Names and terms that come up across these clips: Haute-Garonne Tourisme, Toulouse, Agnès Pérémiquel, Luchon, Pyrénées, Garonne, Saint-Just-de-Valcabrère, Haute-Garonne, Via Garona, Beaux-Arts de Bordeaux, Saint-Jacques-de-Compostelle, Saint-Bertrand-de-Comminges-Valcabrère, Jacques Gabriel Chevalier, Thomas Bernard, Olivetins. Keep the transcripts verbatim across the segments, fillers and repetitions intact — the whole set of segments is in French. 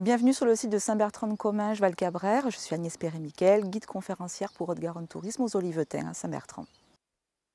Bienvenue sur le site de Saint-Bertrand-de-Comminges-Valcabrère. Je suis Agnès Pérémiquel, guide conférencière pour Haute-Garonne Tourisme aux Olivetins à Saint-Bertrand.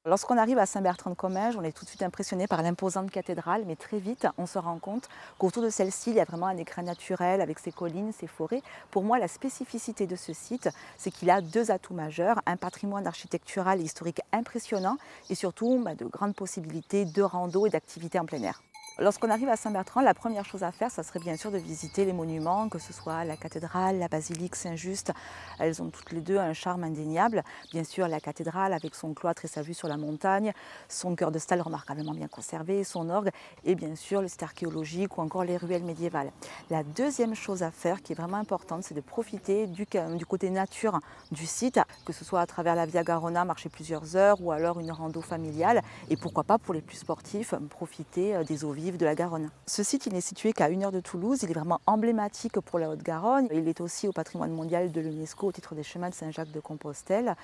Lorsqu'on arrive à Saint-Bertrand-de-Comminges, on est tout de suite impressionné par l'imposante cathédrale, mais très vite, on se rend compte qu'autour de celle-ci, il y a vraiment un écrin naturel avec ses collines, ses forêts. Pour moi, la spécificité de ce site, c'est qu'il a deux atouts majeurs, un patrimoine architectural et historique impressionnant et surtout bah, de grandes possibilités de rando et d'activités en plein air. Lorsqu'on arrive à Saint-Bertrand, la première chose à faire, ça serait bien sûr de visiter les monuments, que ce soit la cathédrale, la basilique Saint-Just. Elles ont toutes les deux un charme indéniable. Bien sûr, la cathédrale avec son cloître et sa vue sur la montagne, son cœur de stalle remarquablement bien conservé, son orgue et bien sûr le site archéologique ou encore les ruelles médiévales. La deuxième chose à faire qui est vraiment importante, c'est de profiter du, du côté nature du site, que ce soit à travers la Via Garona, marcher plusieurs heures ou alors une rando familiale. Et pourquoi pas pour les plus sportifs, profiter des eaux vives de la Garonne. Ce site, il n'est situé qu'à une heure de Toulouse, il est vraiment emblématique pour la Haute-Garonne. Il est aussi au patrimoine mondial de l'UNESCO au titre des chemins de Saint-Jacques-de-Compostelle.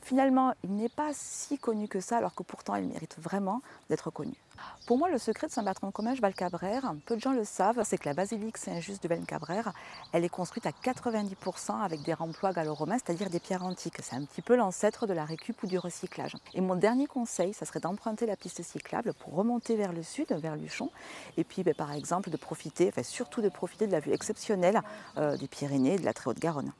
Finalement, il n'est pas si connu que ça, alors que pourtant, il mérite vraiment d'être connu. Pour moi, le secret de Saint-Bertrand-de-Comminges-Valcabrère, peu de gens le savent, c'est que la basilique Saint-Just-de-Valcabrère, elle est construite à quatre-vingt-dix pour cent avec des remplois gallo-romains, c'est-à-dire des pierres antiques. C'est un petit peu l'ancêtre de la récup ou du recyclage. Et mon dernier conseil, ça serait d'emprunter la piste cyclable pour remonter vers le sud, vers Luchon, et puis ben, par exemple de profiter, enfin, surtout de profiter de la vue exceptionnelle euh, des Pyrénées et de la très Haute-Garonne.